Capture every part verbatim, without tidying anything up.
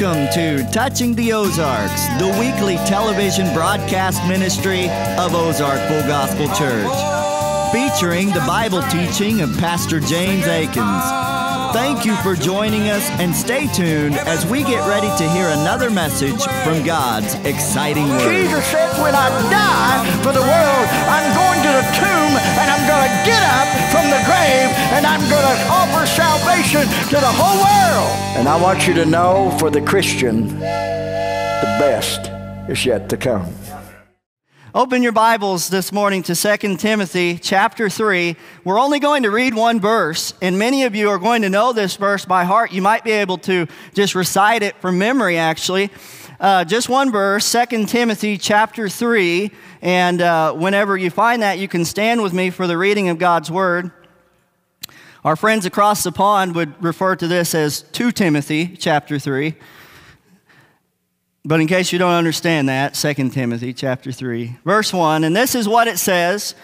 Welcome to Touching the Ozarks, the weekly television broadcast ministry of Ozark Full Gospel Church, featuring the Bible teaching of Pastor James Eakins. Thank you for joining us, and stay tuned as we get ready to hear another message from God's exciting word. Jesus said, when I die for the world, I'm going to the tomb, and I'm going to get up from the grave, and I'm going to offer salvation to the whole world. And I want you to know, for the Christian, the best is yet to come. Open your Bibles this morning to Second Timothy chapter three. We're only going to read one verse, and many of you are going to know this verse by heart. You might be able to just recite it from memory, actually. Uh, just one verse, Second Timothy chapter three, and uh, whenever you find that, you can stand with me for the reading of God's Word. Our friends across the pond would refer to this as Second Timothy chapter three. But in case you don't understand that, Second Timothy chapter three, verse one, and this is what it says,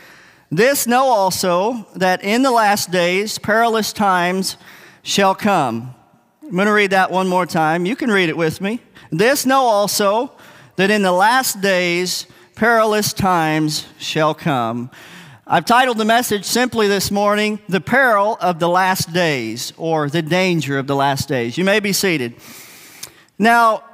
"This know also, that in the last days perilous times shall come." I'm going to read that one more time. You can read it with me. "This know also, that in the last days perilous times shall come." I've titled the message simply this morning, "The Peril of the Last Days," or "The Danger of the Last Days." You may be seated. Now,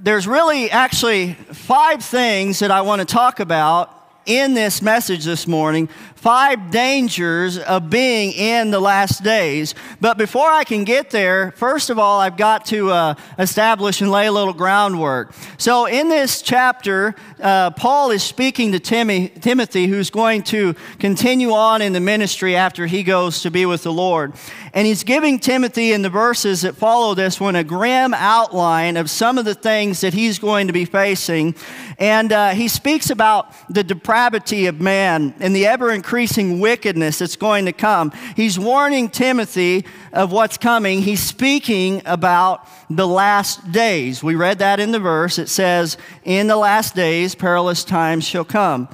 there's really actually five things that I want to talk about in this message this morning, five dangers of being in the last days. But before I can get there, first of all, I've got to uh, establish and lay a little groundwork. So in this chapter, uh, Paul is speaking to Tim- Timothy, who's going to continue on in the ministry after he goes to be with the Lord. And he's giving Timothy, in the verses that follow this one, a grim outline of some of the things that he's going to be facing. And uh, he speaks about the depravity of man and the ever-increasing wickedness that's going to come. He's warning Timothy of what's coming. He's speaking about the last days. We read that in the verse. It says, "In the last days, perilous times shall come."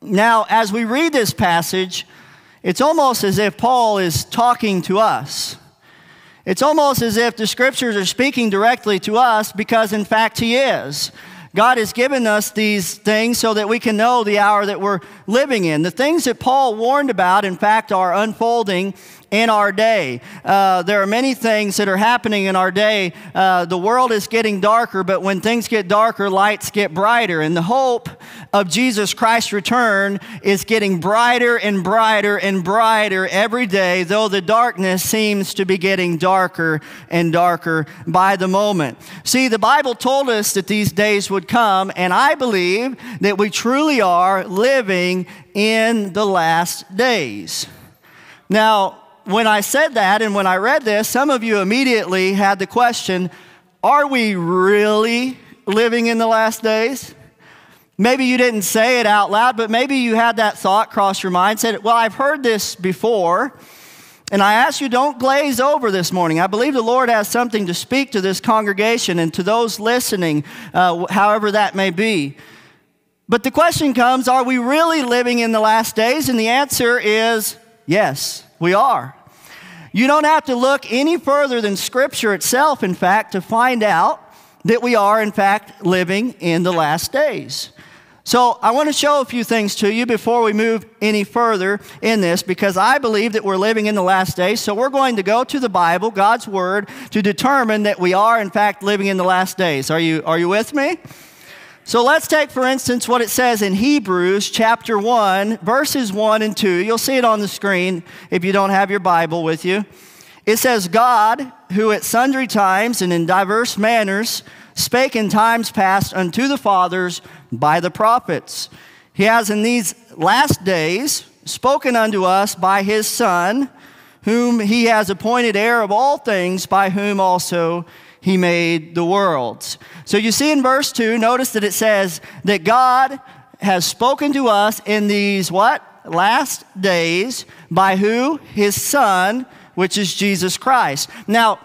Now, as we read this passage, it's almost as if Paul is talking to us. It's almost as if the Scriptures are speaking directly to us, because, in fact, he is. God has given us these things so that we can know the hour that we're living in. The things that Paul warned about, in fact, are unfolding in our day. Uh, there are many things that are happening in our day. Uh, the world is getting darker, but when things get darker, lights get brighter. And the hope of Jesus Christ's return is getting brighter and brighter and brighter every day, though the darkness seems to be getting darker and darker by the moment. See, the Bible told us that these days would come, and I believe that we truly are living in the last days. Now, when I said that and when I read this, some of you immediately had the question, are we really living in the last days? Maybe you didn't say it out loud, but maybe you had that thought cross your mind, said, well, I've heard this before. And I ask you, don't glaze over this morning. I believe the Lord has something to speak to this congregation and to those listening, uh, however that may be. But the question comes, are we really living in the last days? And the answer is yes, we are. You don't have to look any further than Scripture itself, in fact, to find out that we are, in fact, living in the last days. So I want to show a few things to you before we move any further in this, because I believe that we're living in the last days. So we're going to go to the Bible, God's Word, to determine that we are, in fact, living in the last days. Are you, are you with me? So let's take, for instance, what it says in Hebrews chapter one, verses one and two. You'll see it on the screen if you don't have your Bible with you. It says, "God, who at sundry times and in diverse manners spake in times past unto the fathers by the prophets, he has in these last days spoken unto us by his Son, whom he has appointed heir of all things, by whom also he made the worlds." So you see in verse two, notice that it says that God has spoken to us in these, what? Last days, by who? His Son, which is Jesus Christ. Now,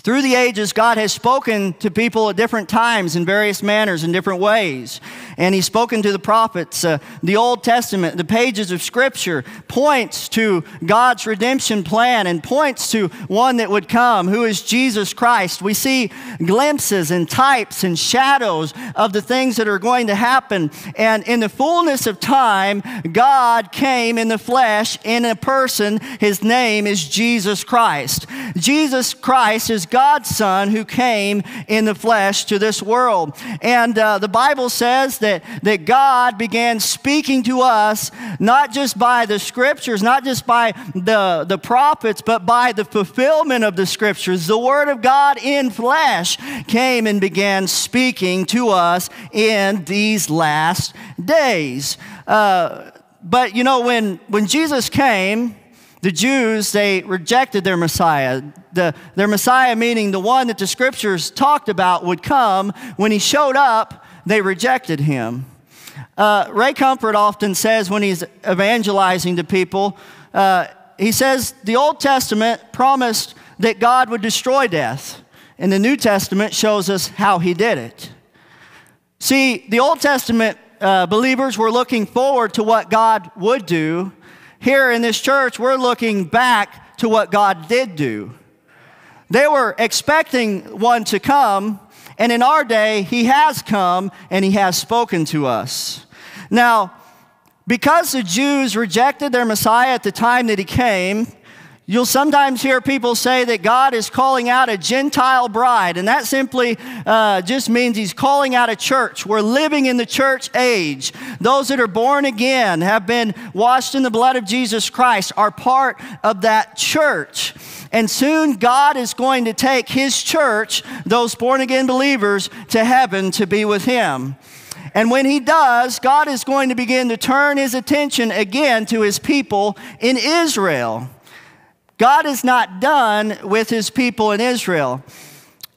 Through the ages, God has spoken to people at different times in various manners, in different ways. And he's spoken to the prophets. Uh, the Old Testament, the pages of Scripture, points to God's redemption plan and points to one that would come, who is Jesus Christ. We see glimpses and types and shadows of the things that are going to happen. And in the fullness of time, God came in the flesh, in a person. His name is Jesus Christ. Jesus Christ is God's Son who came in the flesh to this world. And uh, the Bible says that, that God began speaking to us not just by the Scriptures, not just by the, the prophets, but by the fulfillment of the Scriptures. The Word of God in flesh came and began speaking to us in these last days. Uh, but, you know, when, when Jesus came, the Jews, they rejected their Messiah. The, their Messiah, meaning the one that the Scriptures talked about would come. When he showed up, they rejected him. Uh, Ray Comfort often says when he's evangelizing to people, uh, he says the Old Testament promised that God would destroy death, and the New Testament shows us how he did it. See, the Old Testament uh, believers were looking forward to what God would do. Here in this church, we're looking back to what God did do. They were expecting one to come, and in our day, he has come, and he has spoken to us. Now, because the Jews rejected their Messiah at the time that he came, you'll sometimes hear people say that God is calling out a Gentile bride, and that simply uh, just means he's calling out a church. We're living in the church age. Those that are born again, have been washed in the blood of Jesus Christ, are part of that church. And soon God is going to take his church, those born-again believers, to heaven to be with him. And when he does, God is going to begin to turn his attention again to his people in Israel. God is not done with his people in Israel.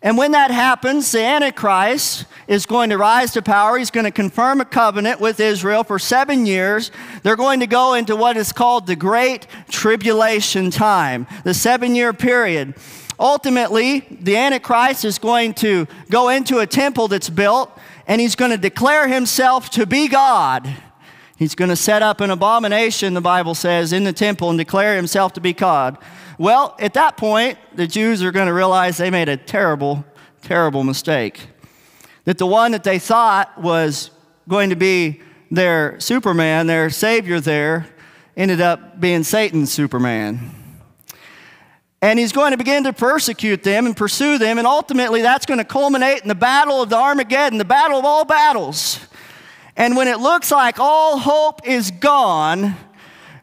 And when that happens, the Antichrist is going to rise to power. He's going to confirm a covenant with Israel for seven years. They're going to go into what is called the Great Tribulation time, the seven-year period. Ultimately, the Antichrist is going to go into a temple that's built, and he's going to declare himself to be God. He's going to set up an abomination, the Bible says, in the temple and declare himself to be God. Well, at that point, the Jews are going to realize they made a terrible, terrible mistake. That the one that they thought was going to be their Superman, their Savior there, ended up being Satan's Superman. And he's going to begin to persecute them and pursue them, and ultimately that's going to culminate in the battle of the Armageddon, the battle of all battles. And when it looks like all hope is gone,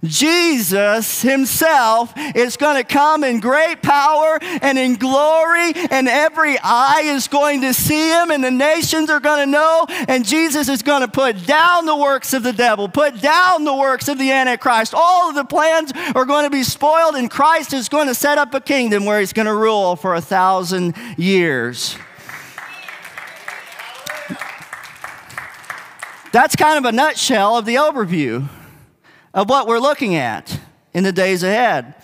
Jesus himself is going to come in great power and in glory, and every eye is going to see him, and the nations are going to know, and Jesus is going to put down the works of the devil, put down the works of the Antichrist. All of the plans are going to be spoiled, and Christ is going to set up a kingdom where he's going to rule for a thousand years. That's kind of a nutshell of the overview of what we're looking at in the days ahead.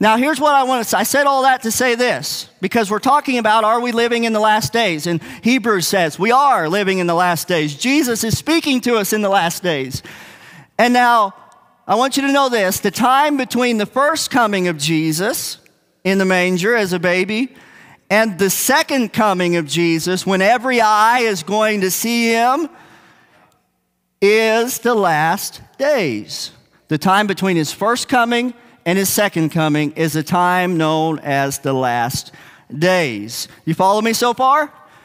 Now, here's what I want to say. I said all that to say this, because we're talking about, are we living in the last days? And Hebrews says we are living in the last days. Jesus is speaking to us in the last days. And now, I want you to know this. The time between the first coming of Jesus in the manger as a baby and the second coming of Jesus, when every eye is going to see him, is the last days. The time between his first coming and his second coming is a time known as the last days. You follow me so far?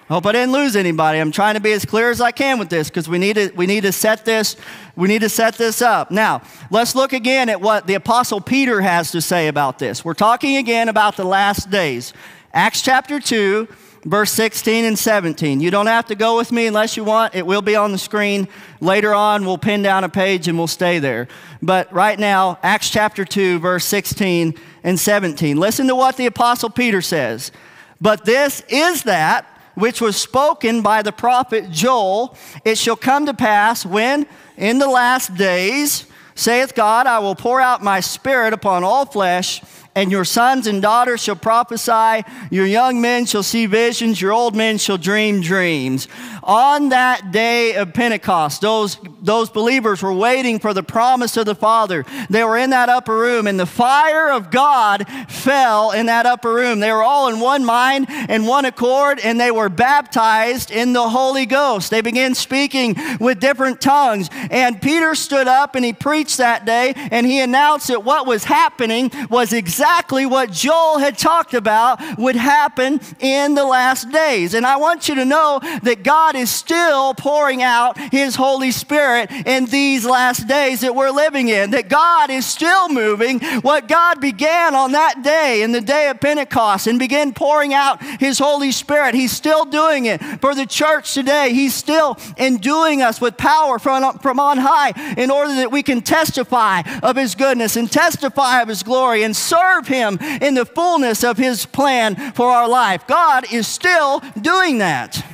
I hope I didn't lose anybody. I'm trying to be as clear as I can with this, because we need to we need to set this we need to set this up. Now, let's look again at what the Apostle Peter has to say about this. We're talking again about the last days. Acts chapter two, verse sixteen and seventeen. You don't have to go with me unless you want. It will be on the screen later on. We'll pin down a page and we'll stay there. But right now, Acts chapter two, verse sixteen and seventeen. Listen to what the Apostle Peter says. But this is that which was spoken by the prophet Joel. It shall come to pass when, in the last days, saith God, I will pour out my spirit upon all flesh, and your sons and daughters shall prophesy, your young men shall see visions, your old men shall dream dreams. On that day of Pentecost, those, those believers were waiting for the promise of the Father. They were in that upper room, and the fire of God fell in that upper room. They were all in one mind and one accord, and they were baptized in the Holy Ghost. They began speaking with different tongues. And Peter stood up and he preached that day, and he announced that what was happening was exactly what Joel had talked about would happen in the last days. And I want you to know that God is still pouring out His Holy Spirit in these last days that we're living in, that God is still moving. What God began on that day, in the day of Pentecost, and began pouring out His Holy Spirit, He's still doing it for the church today. He's still enduing us with power from, from on high, in order that we can testify of His goodness and testify of His glory and serve Him in the fullness of His plan for our life. God is still doing that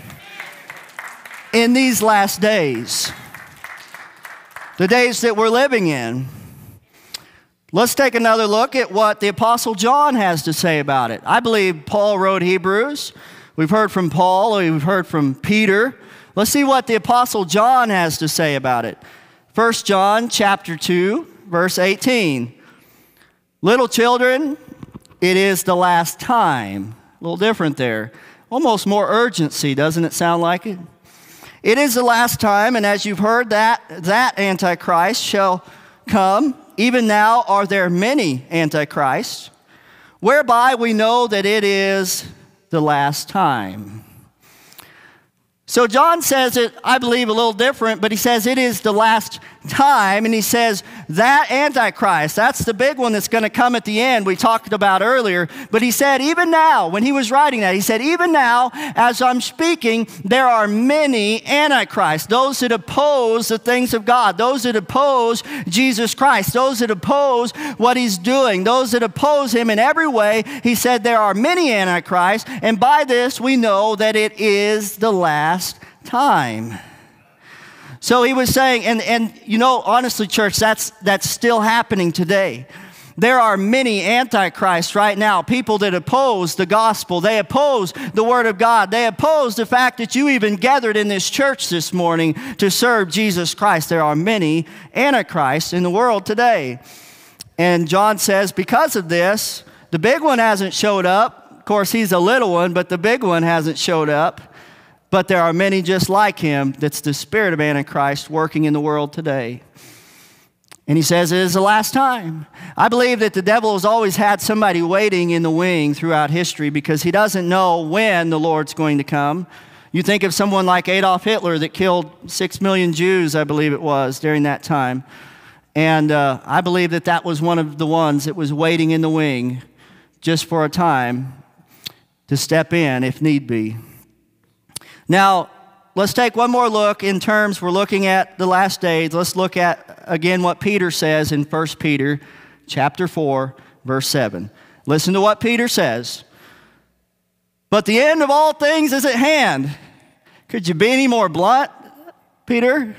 in these last days, the days that we're living in. Let's take another look at what the Apostle John has to say about it. I believe Paul wrote Hebrews. We've heard from Paul, we've heard from Peter. Let's see what the Apostle John has to say about it. First John chapter two, verse eighteen. Little children, it is the last time. A little different there. Almost more urgency, doesn't it sound like it? It is the last time, and as you've heard that, that Antichrist shall come. Even now are there many Antichrists, whereby we know that it is the last time. So John says it, I believe, a little different, but he says it is the last time, and he says that Antichrist, that's the big one that's going to come at the end we talked about earlier, but he said even now, when he was writing that, he said even now as I'm speaking, there are many Antichrists, those that oppose the things of God, those that oppose Jesus Christ, those that oppose what He's doing, those that oppose Him in every way. He said there are many Antichrists, and by this we know that it is the last time. So he was saying, and, and you know, honestly, church, that's, that's still happening today. There are many Antichrists right now, people that oppose the gospel. They oppose the Word of God. They oppose the fact that you even gathered in this church this morning to serve Jesus Christ. There are many Antichrists in the world today. And John says, because of this, the big one hasn't showed up. Of course, he's a little one, but the big one hasn't showed up. But there are many just like him. That's the spirit of Antichrist working in the world today. And he says it is the last time. I believe that the devil has always had somebody waiting in the wing throughout history, because he doesn't know when the Lord's going to come. You think of someone like Adolf Hitler that killed six million Jews, I believe it was, during that time. And uh, I believe that that was one of the ones that was waiting in the wing just for a time to step in if need be. Now, let's take one more look in terms, we're looking at the last days. Let's look at, again, what Peter says in First Peter chapter four, verse seven. Listen to what Peter says. But the end of all things is at hand. Could you be any more blunt, Peter?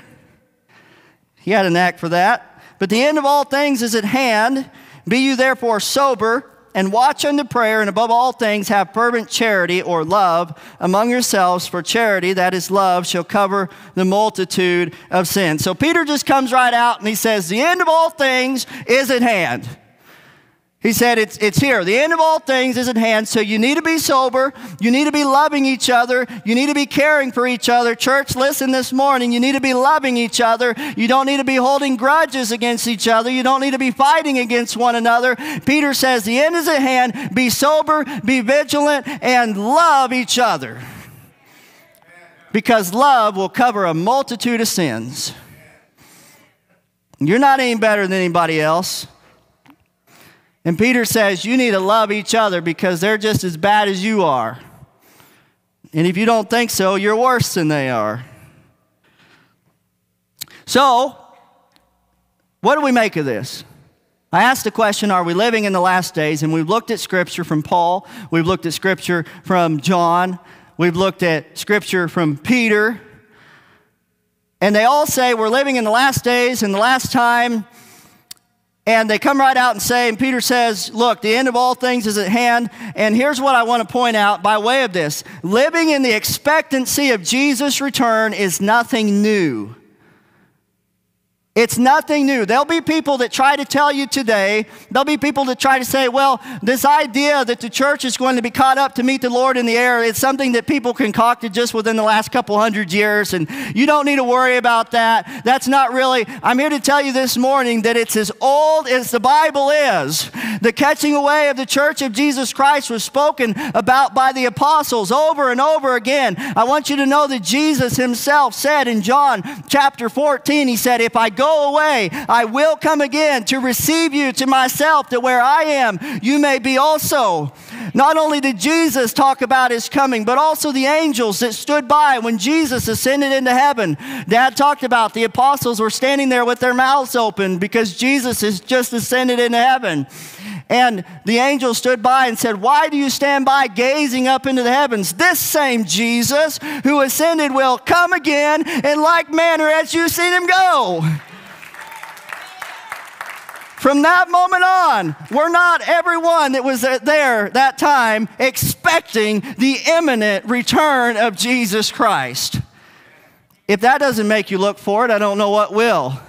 He had a knack for that. But the end of all things is at hand. Be you therefore sober, and watch unto prayer, and above all things have fervent charity or love among yourselves, for charity, that is love, shall cover the multitude of sins. So Peter just comes right out and he says, the end of all things is at hand. He said, it's, it's here. The end of all things is at hand, so you need to be sober. You need to be loving each other. You need to be caring for each other. Church, listen this morning. You need to be loving each other. You don't need to be holding grudges against each other. You don't need to be fighting against one another. Peter says, the end is at hand. Be sober, be vigilant, and love each other, because love will cover a multitude of sins. You're not any better than anybody else. And Peter says, you need to love each other because they're just as bad as you are. And if you don't think so, you're worse than they are. So, what do we make of this? I asked the question, are we living in the last days? And we've looked at Scripture from Paul. We've looked at Scripture from John. We've looked at Scripture from Peter. And they all say we're living in the last days and the last time. And they come right out and say, and Peter says, look, the end of all things is at hand. And here's what I want to point out by way of this. Living in the expectancy of Jesus' return is nothing new. It's nothing new. There'll be people that try to tell you today. There'll be people that try to say, well, this idea that the church is going to be caught up to meet the Lord in the air, it's something that people concocted just within the last couple hundred years, and you don't need to worry about that. That's not really. I'm here to tell you this morning that it's as old as the Bible is. The catching away of the church of Jesus Christ was spoken about by the apostles over and over again. I want you to know that Jesus himself said in John chapter fourteen, he said, if I go away, I will come again to receive you to myself, that where I am, you may be also. Not only did Jesus talk about his coming, but also the angels that stood by when Jesus ascended into heaven. Dad talked about the apostles were standing there with their mouths open because Jesus has just ascended into heaven. And the angel stood by and said, why do you stand by gazing up into the heavens? This same Jesus who ascended will come again in like manner as you've seen him go. From that moment on, we're not everyone that was there that time expecting the imminent return of Jesus Christ. If that doesn't make you look for it, I don't know what will.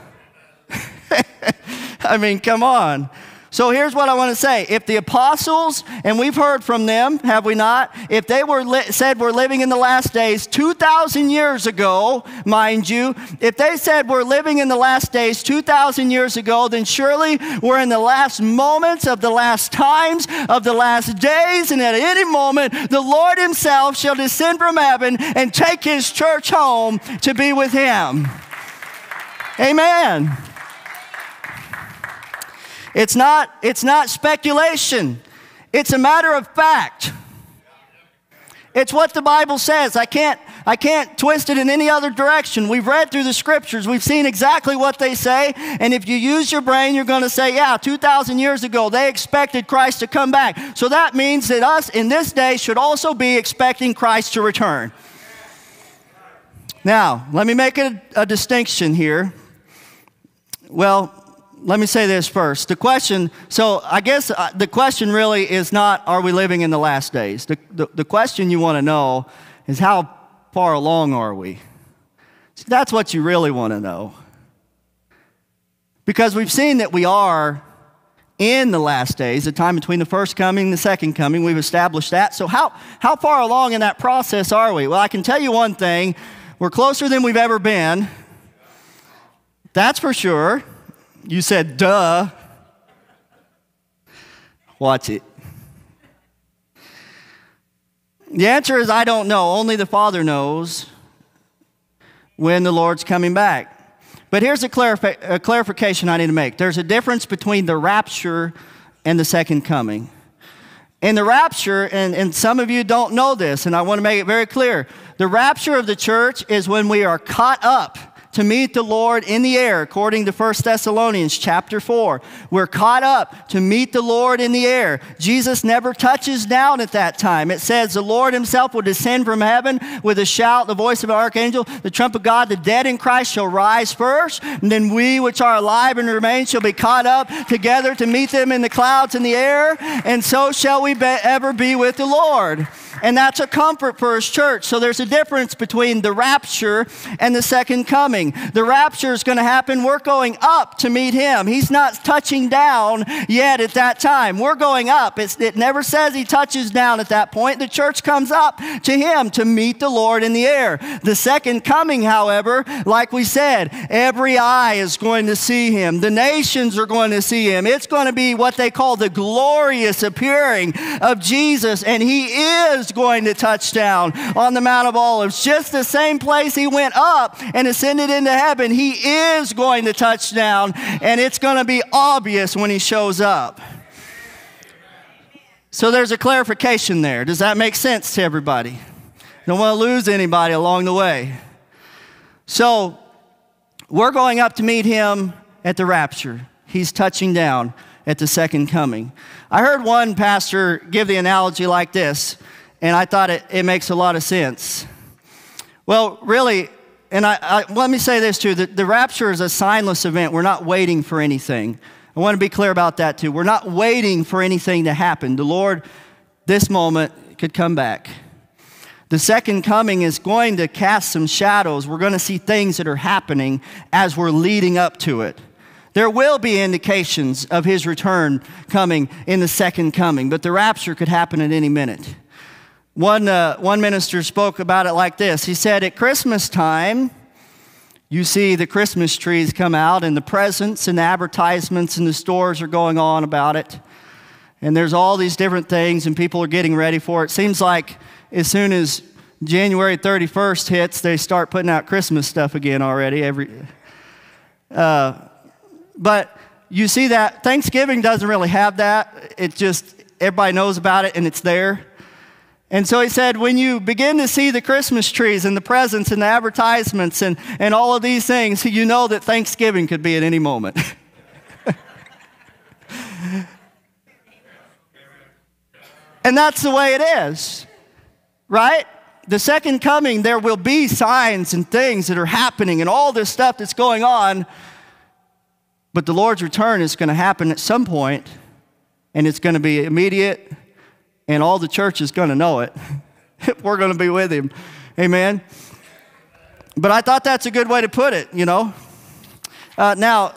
I mean, come on. So here's what I want to say. If the apostles, and we've heard from them, have we not? If they were said we're living in the last days two thousand years ago, mind you, if they said we're living in the last days two thousand years ago, then surely we're in the last moments of the last times of the last days, and at any moment the Lord himself shall descend from heaven and take his church home to be with him. Amen. It's not, it's not speculation. It's a matter of fact. It's what the Bible says. I can't, I can't twist it in any other direction. We've read through the scriptures. We've seen exactly what they say. And if you use your brain, you're going to say, yeah, two thousand years ago, they expected Christ to come back. So that means that us in this day should also be expecting Christ to return. Now, let me make a, a distinction here. Well, let me say this first. The question, so I guess the question really is not, are we living in the last days? The, the, the question you want to know is, how far along are we? So that's what you really want to know. Because we've seen that we are in the last days, the time between the first coming and the second coming. We've established that. So how, how far along in that process are we? Well, I can tell you one thing. We're closer than we've ever been. That's for sure. You said, duh. Watch it. The answer is, I don't know. Only the Father knows when the Lord's coming back. But here's a, clarif a clarification I need to make. There's a difference between the rapture and the second coming. In the rapture, and, and some of you don't know this, and I want to make it very clear. The rapture of the church is when we are caught up to meet the Lord in the air, according to First Thessalonians chapter four. We're caught up to meet the Lord in the air. Jesus never touches down at that time. It says the Lord himself will descend from heaven with a shout, the voice of an archangel, the trump of God. The dead in Christ shall rise first, and then we which are alive and remain shall be caught up together to meet them in the clouds in the air, and so shall we be, ever be with the Lord. And that's a comfort for his church. So there's a difference between the rapture and the second coming. The rapture is going to happen. We're going up to meet him. He's not touching down yet at that time. We're going up. It's, it never says he touches down at that point. The church comes up to him to meet the Lord in the air. The second coming, however, like we said, every eye is going to see him. The nations are going to see him. It's going to be what they call the glorious appearing of Jesus. And he is going to touch down on the Mount of Olives, just the same place he went up and ascended into heaven. He is going to touch down, and it's going to be obvious when he shows up. So there's a clarification there. Does that make sense to everybody? Don't want to lose anybody along the way. So we're going up to meet him at the rapture. He's touching down at the second coming. I heard one pastor give the analogy like this, and I thought it, it makes a lot of sense. Well, really, and I, I, let me say this too. The, the rapture is a signless event. We're not waiting for anything. I want to be clear about that too. We're not waiting for anything to happen. The Lord, this moment, could come back. The second coming is going to cast some shadows. We're going to see things that are happening as we're leading up to it. There will be indications of his return coming in the second coming, but the rapture could happen at any minute. One, uh, one minister spoke about it like this. He said, at Christmas time, you see the Christmas trees come out and the presents and the advertisements and the stores are going on about it. And there's all these different things and people are getting ready for it. Seems like as soon as January thirty-first hits, they start putting out Christmas stuff again already. Every, uh, but you see that Thanksgiving doesn't really have that. It just, everybody knows about it and it's there. And so he said, when you begin to see the Christmas trees and the presents and the advertisements and, and all of these things, you know that Thanksgiving could be at any moment. And that's the way it is. Right? The second coming, there will be signs and things that are happening and all this stuff that's going on. But the Lord's return is going to happen at some point, and it's going to be immediate, and all the church is going to know it. We're going to be with him. Amen? But I thought that's a good way to put it, you know. Uh, now,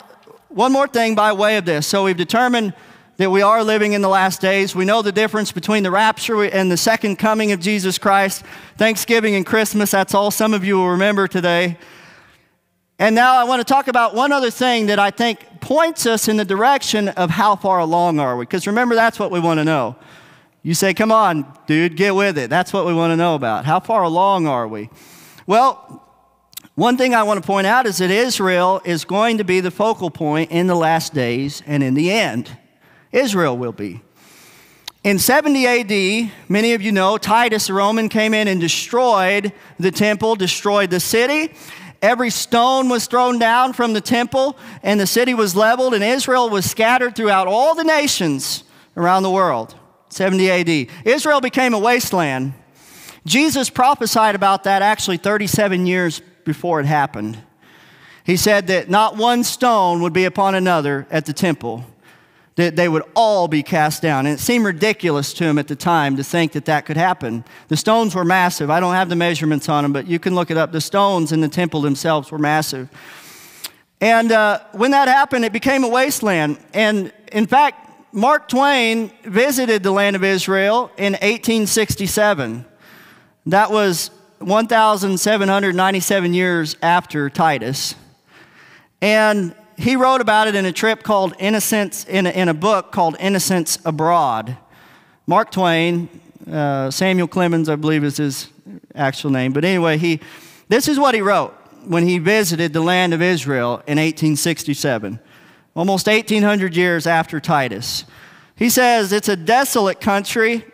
one more thing by way of this. So we've determined that we are living in the last days. We know the difference between the rapture and the second coming of Jesus Christ. Thanksgiving and Christmas, that's all some of you will remember today. And now I want to talk about one other thing that I think points us in the direction of how far along are we. Because remember, that's what we want to know. You say, come on, dude, get with it. That's what we want to know about. How far along are we? Well, one thing I want to point out is that Israel is going to be the focal point in the last days and in the end. Israel will be. In seventy A D, many of you know, Titus the Roman came in and destroyed the temple, destroyed the city. Every stone was thrown down from the temple, and the city was leveled, and Israel was scattered throughout all the nations around the world. seventy A D. Israel became a wasteland. Jesus prophesied about that actually thirty-seven years before it happened. He said that not one stone would be upon another at the temple, that they would all be cast down. And it seemed ridiculous to him at the time to think that that could happen. The stones were massive. I don't have the measurements on them, but you can look it up. The stones in the temple themselves were massive. And uh, when that happened, it became a wasteland. And in fact, Mark Twain visited the land of Israel in eighteen sixty-seven. That was one thousand seven hundred ninety-seven years after Titus. And he wrote about it in a trip called Innocence, in a, in a book called Innocence Abroad. Mark Twain, uh, Samuel Clemens, I believe is his actual name. But anyway, he, this is what he wrote when he visited the land of Israel in eighteen sixty-seven, almost eighteen hundred years after Titus. He says, it's a desolate country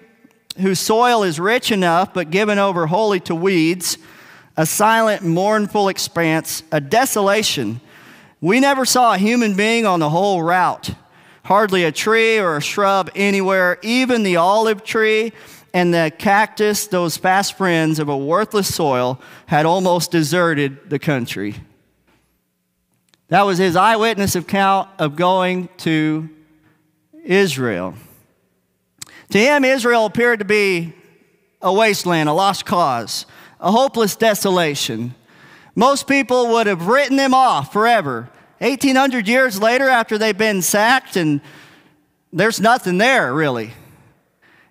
whose soil is rich enough but given over wholly to weeds, a silent, mournful expanse, a desolation. We never saw a human being on the whole route, hardly a tree or a shrub anywhere, even the olive tree and the cactus, those fast friends of a worthless soil, had almost deserted the country. That was his eyewitness account of going to Israel. To him, Israel appeared to be a wasteland, a lost cause, a hopeless desolation. Most people would have written them off forever. eighteen hundred years later, after they've been sacked, and there's nothing there, really.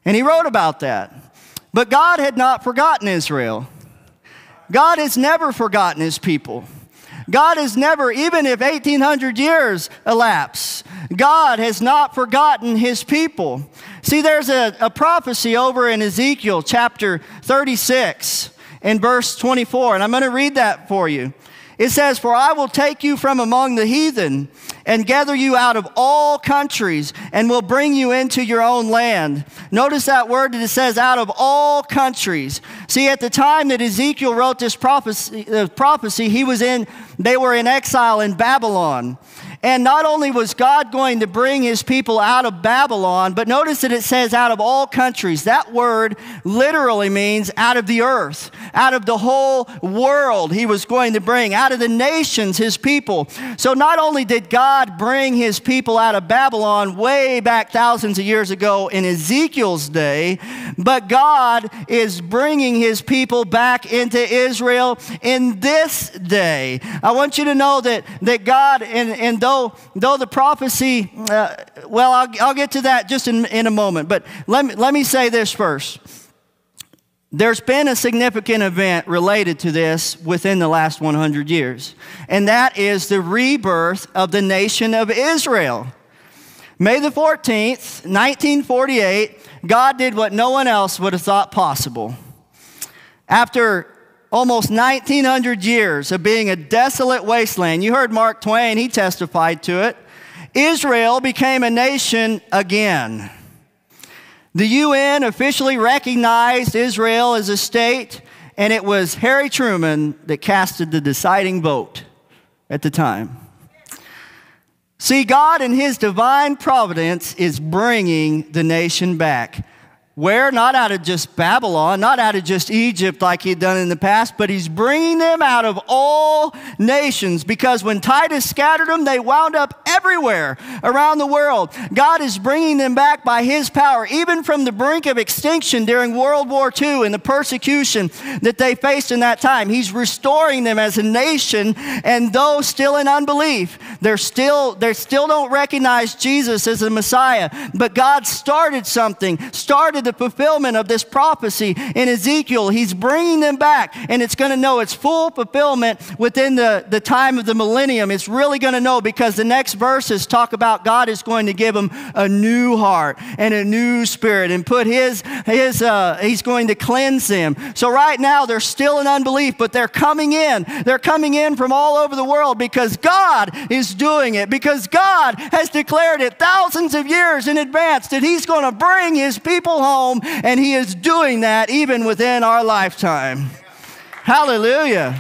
And he wrote about that. But God had not forgotten Israel. God has never forgotten his people. God has never, even if eighteen hundred years elapse, God has not forgotten his people. See, there's a, a prophecy over in Ezekiel chapter thirty-six. In verse twenty-four, and I'm going to read that for you. It says, for I will take you from among the heathen and gather you out of all countries and will bring you into your own land. Notice that word that it says, out of all countries. See, at the time that Ezekiel wrote this prophecy, uh, prophecy, he was in, they were in exile in Babylon. And not only was God going to bring his people out of Babylon, but notice that it says out of all countries. That word literally means out of the earth, out of the whole world he was going to bring, out of the nations his people. So not only did God bring his people out of Babylon way back thousands of years ago in Ezekiel's day, but God is bringing his people back into Israel in this day. I want you to know that, that God, and, and though, though the prophecy, uh, well, I'll, I'll get to that just in, in a moment, but let me, let me say this first. There's been a significant event related to this within the last one hundred years, and that is the rebirth of the nation of Israel. May the fourteenth, nineteen forty-eight, God did what no one else would have thought possible. After almost nineteen hundred years of being a desolate wasteland, you heard Mark Twain, he testified to it, Israel became a nation again. The U N officially recognized Israel as a state, and it was Harry Truman that casted the deciding vote at the time. See, God in his divine providence is bringing the nation back. Where? Not out of just Babylon, not out of just Egypt like he'd done in the past, but he's bringing them out of all nations, because when Titus scattered them, they wound up everywhere around the world. God is bringing them back by his power, even from the brink of extinction during World War Two and the persecution that they faced in that time. He's restoring them as a nation, and though still in unbelief, they're still, they still don't recognize Jesus as the Messiah, but God started something, started the fulfillment of this prophecy in Ezekiel. He's bringing them back, and it's going to know its full fulfillment within the, the time of the millennium. It's really going to know, because the next verses talk about God is going to give them a new heart and a new spirit, and put his, his uh, he's going to cleanse them. So right now they're still in unbelief, but they're coming in. They're coming in from all over the world, because God is doing it, because God has declared it thousands of years in advance that he's going to bring his people home. Home, and he is doing that even within our lifetime. Hallelujah.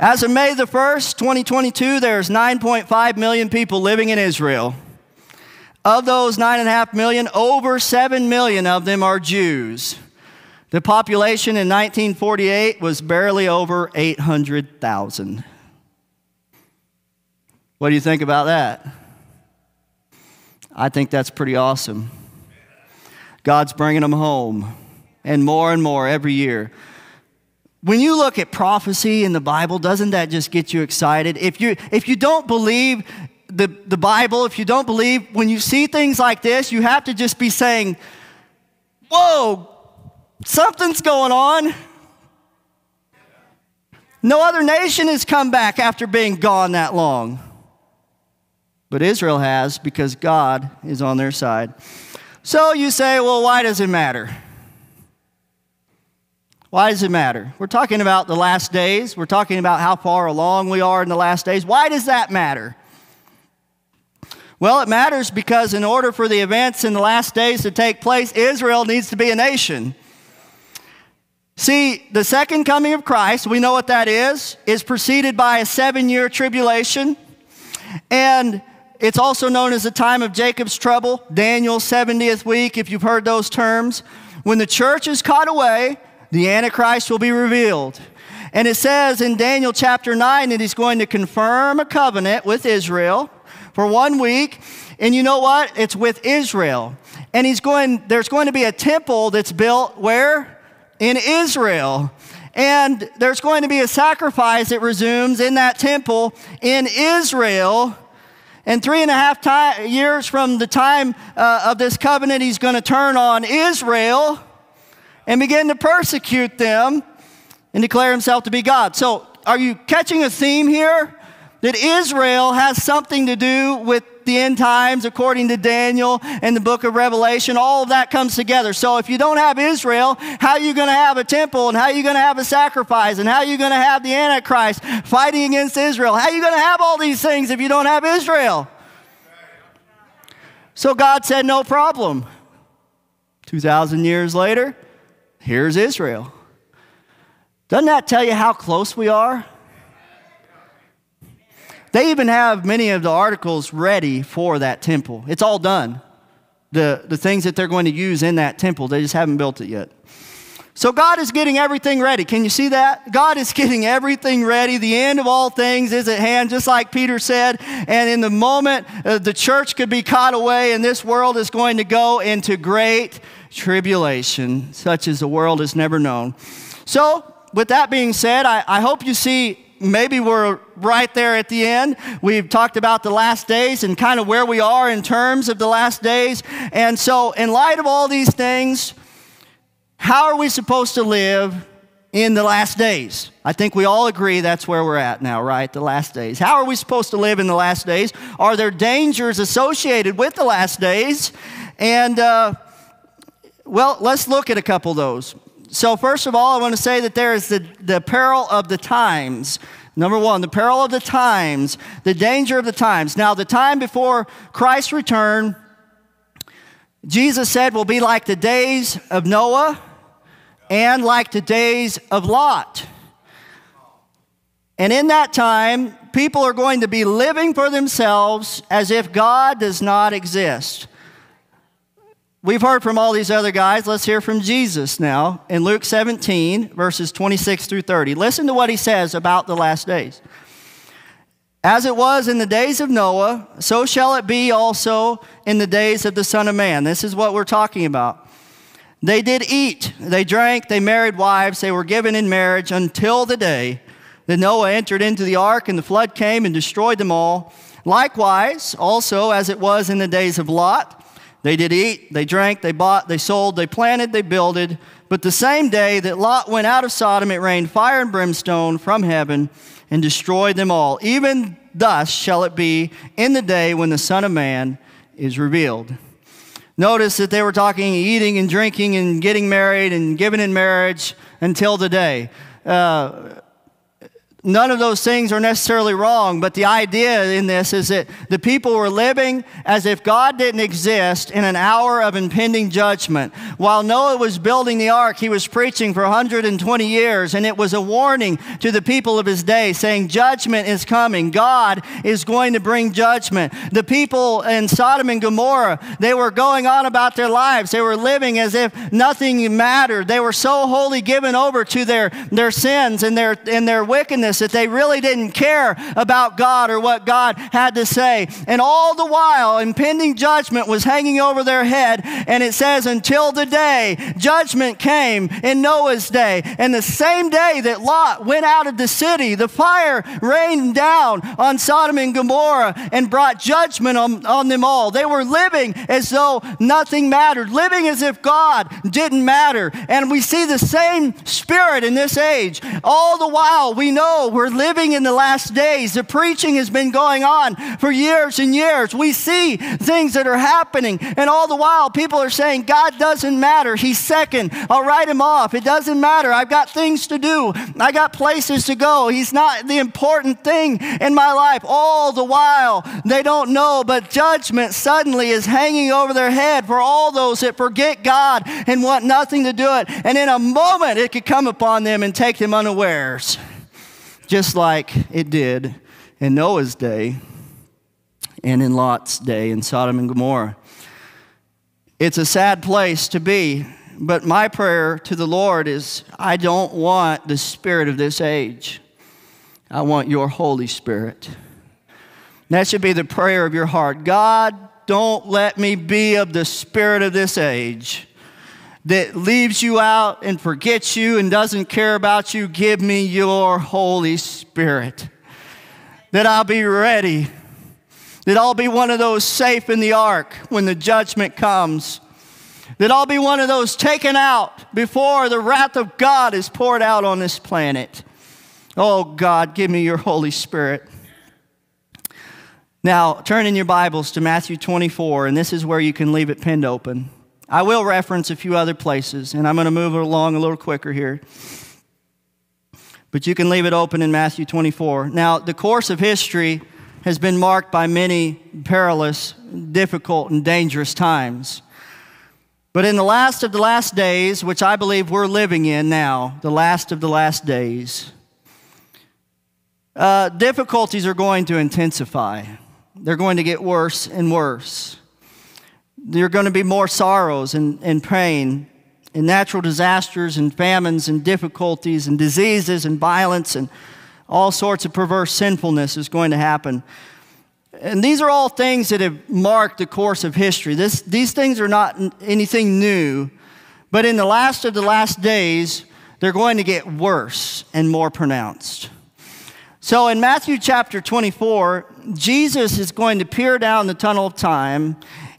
As of May the first, twenty twenty-two, there's nine point five million people living in Israel. Of those nine point five million, over seven million of them are Jews. The population in nineteen forty-eight was barely over eight hundred thousand. What do you think about that? I think that's pretty awesome. God's bringing them home, and more and more every year. When you look at prophecy in the Bible, doesn't that just get you excited? If you, if you don't believe the, the Bible, if you don't believe, when you see things like this, you have to just be saying, whoa, something's going on. No other nation has come back after being gone that long. But Israel has, because God is on their side. So you say, well, why does it matter? Why does it matter? We're talking about the last days. We're talking about how far along we are in the last days. Why does that matter? Well, it matters because in order for the events in the last days to take place, Israel needs to be a nation. See, the second coming of Christ, we know what that is, is preceded by a seven-year tribulation. And it's also known as the time of Jacob's trouble, Daniel's seventieth week, if you've heard those terms. When the church is caught away, the Antichrist will be revealed. And it says in Daniel chapter nine that he's going to confirm a covenant with Israel for one week. And you know what? It's with Israel. And he's going, there's going to be a temple that's built where? In Israel. And there's going to be a sacrifice that resumes in that temple in Israel. And three and a half years from the time uh, of this covenant, he's going to turn on Israel and begin to persecute them and declare himself to be God. So are you catching a theme here? That Israel has something to do with the end times, according to Daniel and the book of Revelation. All of that comes together. So if you don't have Israel, how are you going to have a temple, and how are you going to have a sacrifice, and how are you going to have the Antichrist fighting against Israel? How are you going to have all these things if you don't have Israel? So God said, no problem. two thousand years later, here's Israel. Doesn't that tell you how close we are? They even have many of the articles ready for that temple. It's all done. The, the things that they're going to use in that temple, they just haven't built it yet. So God is getting everything ready. Can you see that? God is getting everything ready. The end of all things is at hand, just like Peter said. And in the moment, uh, the church could be caught away, and this world is going to go into great tribulation, such as the world has never known. So with that being said, I, I hope you see maybe we're right there at the end. We've talked about the last days and kind of where we are in terms of the last days. And so in light of all these things, how are we supposed to live in the last days? I think we all agree that's where we're at now, right? The last days. How are we supposed to live in the last days? Are there dangers associated with the last days? And, uh, well, let's look at a couple of those. So first of all, I want to say that there is the, the peril of the times. Number one, the peril of the times, the danger of the times. Now, the time before Christ's return, Jesus said, will be like the days of Noah and like the days of Lot. And in that time, people are going to be living for themselves as if God does not exist. We've heard from all these other guys. Let's hear from Jesus now in Luke seventeen, verses twenty-six through thirty. Listen to what he says about the last days. As it was in the days of Noah, so shall it be also in the days of the Son of Man. This is what we're talking about. They did eat, they drank, they married wives, they were given in marriage until the day that Noah entered into the ark and the flood came and destroyed them all. Likewise, also as it was in the days of Lot, they did eat, they drank, they bought, they sold, they planted, they builded. But the same day that Lot went out of Sodom, it rained fire and brimstone from heaven and destroyed them all. Even thus shall it be in the day when the Son of Man is revealed. Notice that they were talking eating and drinking and getting married and giving in marriage until the day. Uh, None of those things are necessarily wrong, but the idea in this is that the people were living as if God didn't exist in an hour of impending judgment. While Noah was building the ark, he was preaching for one hundred twenty years, and it was a warning to the people of his day, saying judgment is coming. God is going to bring judgment. The people in Sodom and Gomorrah, they were going on about their lives. They were living as if nothing mattered. They were so wholly given over to their, their sins and their, and their wickedness that they really didn't care about God or what God had to say. And all the while, impending judgment was hanging over their head. And it says, until the day, judgment came in Noah's day. And the same day that Lot went out of the city, the fire rained down on Sodom and Gomorrah and brought judgment on, on them all. They were living as though nothing mattered, living as if God didn't matter. And we see the same spirit in this age. All the while, we know we're living in the last days. The preaching has been going on for years and years. We see things that are happening, and all the while people are saying, God doesn't matter. He's second. I'll write him off. It doesn't matter. I've got things to do. I got places to go. He's not the important thing in my life. All the while, they don't know, but judgment suddenly is hanging over their head for all those that forget God and want nothing to do it. And in a moment, it could come upon them and take them unawares, just like it did in Noah's day and in Lot's day in Sodom and Gomorrah. It's a sad place to be, but my prayer to the Lord is, I don't want the spirit of this age. I want your Holy Spirit. That should be the prayer of your heart. God, don't let me be of the spirit of this age that leaves you out and forgets you and doesn't care about you. Give me your Holy Spirit, that I'll be ready, that I'll be one of those safe in the ark when the judgment comes, that I'll be one of those taken out before the wrath of God is poured out on this planet. Oh, God, give me your Holy Spirit. Now, turn in your Bibles to Matthew twenty-four, and this is where you can leave it pinned open. I will reference a few other places, and I'm going to move along a little quicker here. But you can leave it open in Matthew twenty-four. Now, the course of history has been marked by many perilous, difficult, and dangerous times. But in the last of the last days, which I believe we're living in now, the last of the last days, Uh, difficulties are going to intensify. They're going to get worse and worse. There are going to be more sorrows and, and pain and natural disasters and famines and difficulties and diseases and violence and all sorts of perverse sinfulness is going to happen. And these are all things that have marked the course of history. This, these things are not anything new, but in the last of the last days, they're going to get worse and more pronounced. So in Matthew chapter twenty-four, Jesus is going to peer down the tunnel of time,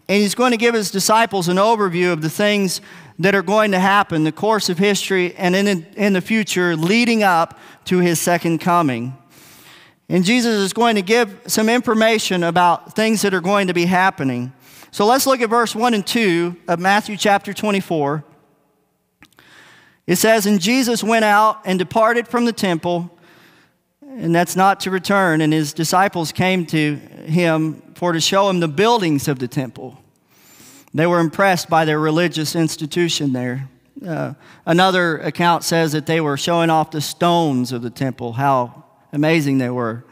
and he's going to give his disciples an overview of the things that are going to happen, the course of history, and in, in the future leading up to his second coming. And Jesus is going to give some information about things that are going to be happening. So let's look at verse one and two of Matthew chapter twenty-four. It says, "And Jesus went out and departed from the temple," and that's not to return, "and his disciples came to him for to show him the buildings of the temple." They were impressed by their religious institution there. Uh, another account says that they were showing off the stones of the temple, how amazing they were.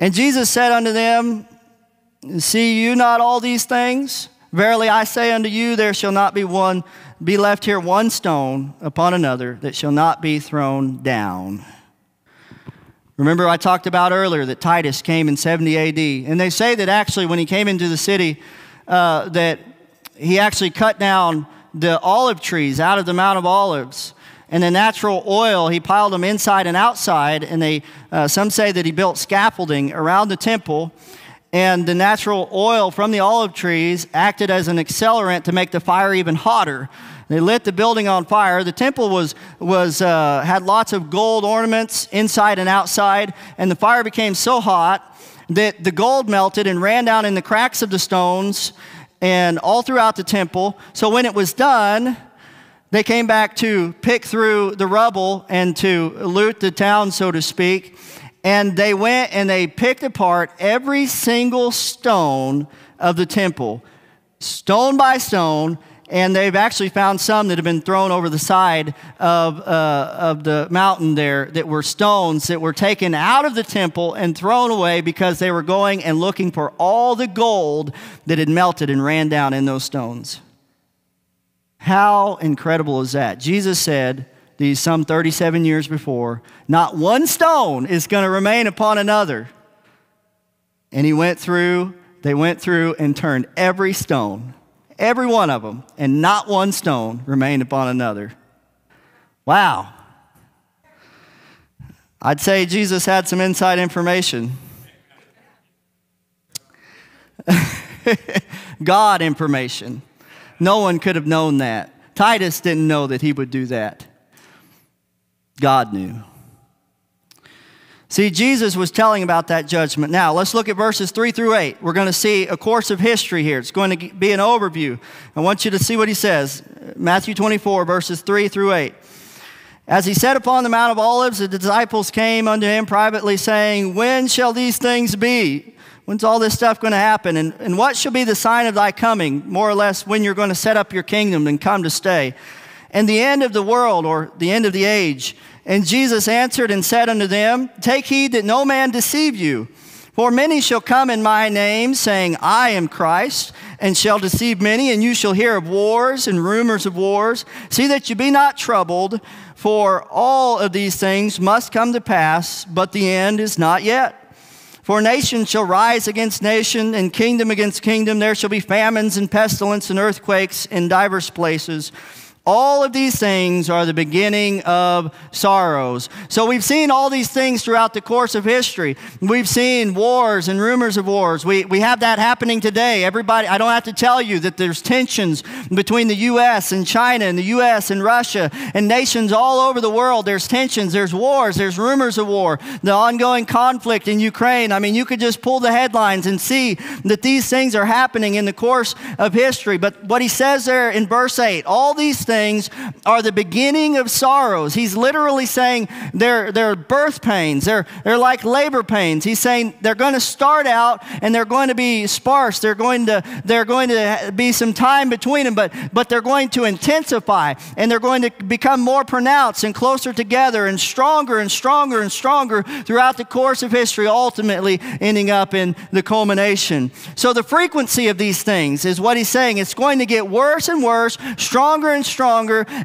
"And Jesus said unto them, See you not all these things? Verily I say unto you, there shall not be one, be left here one stone upon another that shall not be thrown down." Remember I talked about earlier that Titus came in seventy A D And they say that actually when he came into the city, uh, that he actually cut down the olive trees out of the Mount of Olives. And the natural oil, he piled them inside and outside. And they, uh, some say that he built scaffolding around the temple. And the natural oil from the olive trees acted as an accelerant to make the fire even hotter. They lit the building on fire. The temple was, was, uh, had lots of gold ornaments inside and outside, and the fire became so hot that the gold melted and ran down in the cracks of the stones and all throughout the temple. So when it was done, they came back to pick through the rubble and to loot the town, so to speak. And they went and they picked apart every single stone of the temple, stone by stone, and they've actually found some that have been thrown over the side of, uh, of the mountain there that were stones that were taken out of the temple and thrown away because they were going and looking for all the gold that had melted and ran down in those stones. How incredible is that? Jesus said, these some thirty-seven years before, not one stone is going to remain upon another. And he went through, they went through and turned every stone, every one of them, and not one stone remained upon another. Wow. I'd say Jesus had some inside information. God information. No one could have known that. Titus didn't know that he would do that. God knew. See, Jesus was telling about that judgment. Now, let's look at verses three through eight. We're going to see a course of history here. It's going to be an overview. I want you to see what he says. Matthew twenty-four, verses three through eight. "As he sat upon the Mount of Olives, the disciples came unto him privately, saying, When shall these things be?" When's all this stuff going to happen? And, and what shall be the sign of thy coming? More or less when you're going to set up your kingdom and come to stay. "And the end of the world," or the end of the age. "And Jesus answered and said unto them, Take heed that no man deceive you. For many shall come in my name, saying, I am Christ, and shall deceive many. And you shall hear of wars and rumors of wars. See that you be not troubled, for all of these things must come to pass, but the end is not yet. For nation shall rise against nation, and kingdom against kingdom. There shall be famines and pestilence and earthquakes in divers places. All of these things are the beginning of sorrows." So we've seen all these things throughout the course of history. We've seen wars and rumors of wars. We, we have that happening today. Everybody, I don't have to tell you that there's tensions between the U S and China and the U S and Russia and nations all over the world. There's tensions, there's wars, there's rumors of war, the ongoing conflict in Ukraine. I mean, you could just pull the headlines and see that these things are happening in the course of history. But what he says there in verse eight, all these things things are the beginning of sorrows. He's literally saying they're, they're birth pains. They're, they're like labor pains. He's saying they're going to start out and they're going to be sparse. They're going to, they're going to be some time between them, but, but they're going to intensify and they're going to become more pronounced and closer together and stronger and stronger and stronger throughout the course of history, ultimately ending up in the culmination. So the frequency of these things is what he's saying. It's going to get worse and worse, stronger and stronger,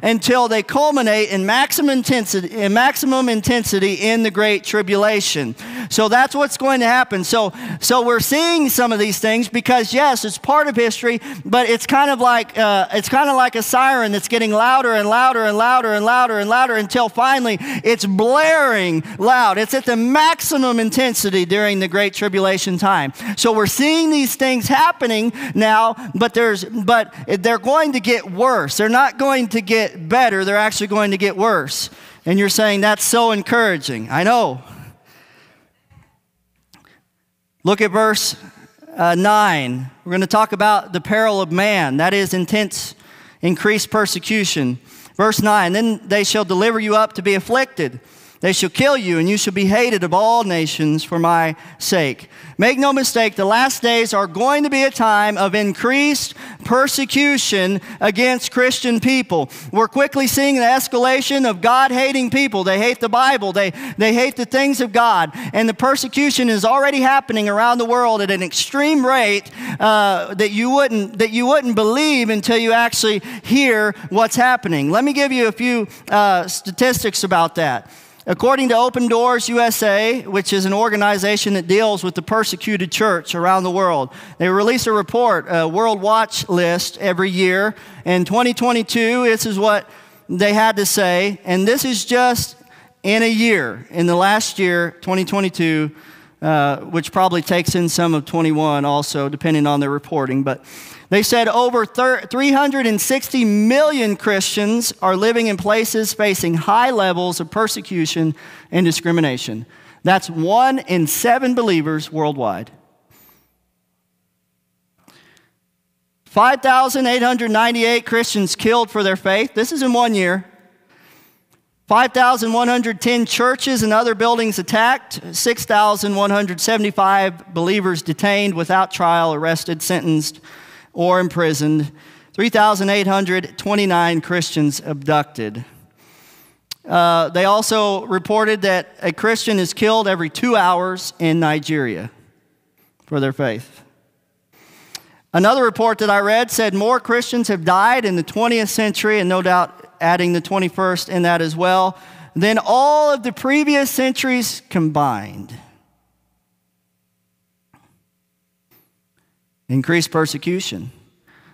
until they culminate in maximum intensity, in maximum intensity in the Great Tribulation. So that's what's going to happen. So, so we're seeing some of these things because yes, it's part of history, but it's kind of like uh, it's kind of like a siren that's getting louder and louder and louder and louder and louder until finally it's blaring loud. It's at the maximum intensity during the Great Tribulation time. So we're seeing these things happening now, but there's but they're going to get worse. They're not going to get better. They're actually going to get worse. And you're saying that's so encouraging. I know. Look at verse uh, nine. We're going to talk about the peril of man. That is intense, increased persecution. Verse nine, then they shall deliver you up to be afflicted. They shall kill you, and you shall be hated of all nations for my sake. Make no mistake, the last days are going to be a time of increased persecution against Christian people. We're quickly seeing the escalation of God-hating people. They hate the Bible. They, they hate the things of God. And the persecution is already happening around the world at an extreme rate uh, that you wouldn't, that you wouldn't believe until you actually hear what's happening. Let me give you a few uh, statistics about that. According to Open Doors U S A, which is an organization that deals with the persecuted church around the world, they release a report, a World Watch List, every year. In twenty twenty-two, this is what they had to say, and this is just in a year, in the last year, twenty twenty-two, uh, which probably takes in some of twenty-one also, depending on their reporting, but they said over three hundred sixty million Christians are living in places facing high levels of persecution and discrimination. That's one in seven believers worldwide. five thousand eight hundred ninety-eight Christians killed for their faith. This is in one year. five thousand one hundred ten churches and other buildings attacked. six thousand one hundred seventy-five believers detained without trial, arrested, sentenced, or imprisoned. three thousand eight hundred twenty-nine Christians abducted. Uh, they also reported that a Christian is killed every two hours in Nigeria for their faith. Another report that I read said more Christians have died in the twentieth century, and no doubt adding the twenty-first in that as well, than all of the previous centuries combined. Increased persecution.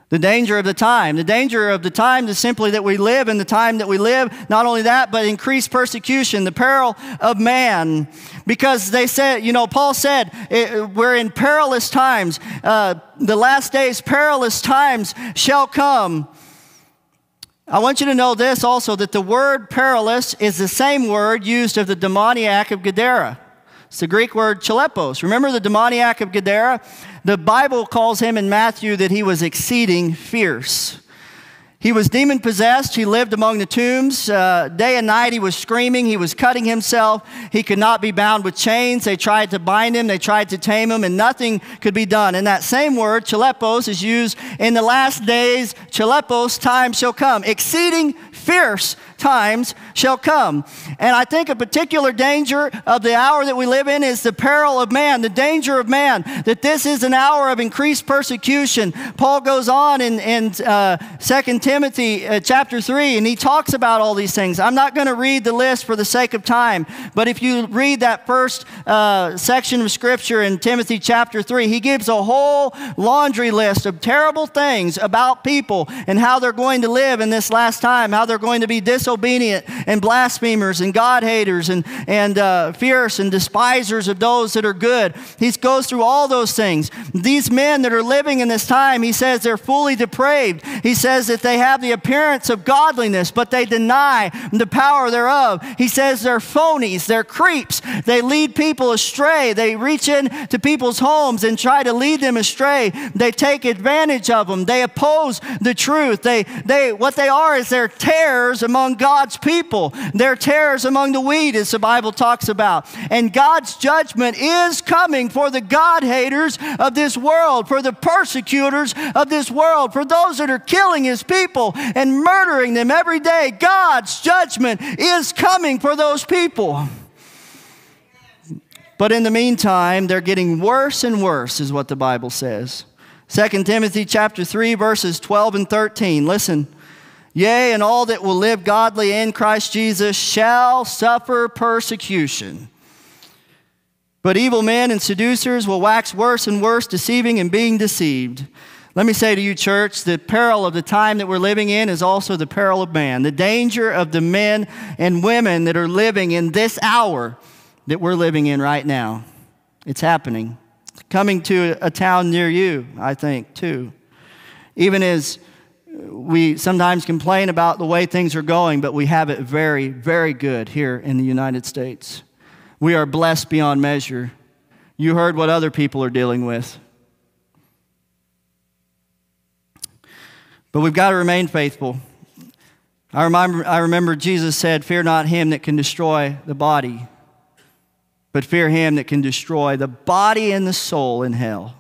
The danger of the time. The danger of the time is simply that we live in the time that we live. Not only that, but increased persecution, the peril of man. Because they said, you know, Paul said, it, we're in perilous times. Uh, the last days, perilous times shall come. I want you to know this also, that the word perilous is the same word used of the demoniac of Gadara. It's the Greek word chalepos. Remember the demoniac of Gadara? The Bible calls him in Matthew that he was exceeding fierce. He was demon-possessed. He lived among the tombs. Uh, day and night he was screaming. He was cutting himself. He could not be bound with chains. They tried to bind him. They tried to tame him, and nothing could be done. And that same word, chalepos, is used in the last days. Chalepos, time shall come. Exceeding fierce times shall come. And I think a particular danger of the hour that we live in is the peril of man, the danger of man, that this is an hour of increased persecution. Paul goes on in, in uh, Second Timothy uh, chapter three, and he talks about all these things. I'm not going to read the list for the sake of time, but if you read that first uh, section of Scripture in Timothy chapter three, he gives a whole laundry list of terrible things about people and how they're going to live in this last time, how they're going to be disobedient disobedient and blasphemers and God-haters and, and uh, fierce and despisers of those that are good. He goes through all those things. These men that are living in this time, he says they're fully depraved. He says that they have the appearance of godliness, but they deny the power thereof. He says they're phonies, they're creeps. They lead people astray. They reach into people's homes and try to lead them astray. They take advantage of them. They oppose the truth. They, they, what they are is they're tares among God's people. They're tares among the wheat, as the Bible talks about. And God's judgment is coming for the God-haters of this world, for the persecutors of this world, for those that are killing his people and murdering them every day. God's judgment is coming for those people. But in the meantime, they're getting worse and worse, is what the Bible says. Second Timothy chapter three, verses twelve and thirteen. Listen. Yea, and all that will live godly in Christ Jesus shall suffer persecution. But evil men and seducers will wax worse and worse, deceiving and being deceived. Let me say to you, church, the peril of the time that we're living in is also the peril of man. The danger of the men and women that are living in this hour that we're living in right now. It's happening. It's coming to a town near you, I think, too. Even as we sometimes complain about the way things are going, but we have it very, very good here in the United States. We are blessed beyond measure. You heard what other people are dealing with. But we've got to remain faithful. I remember, I remember Jesus said, fear not him that can destroy the body, but fear him that can destroy the body and the soul in hell.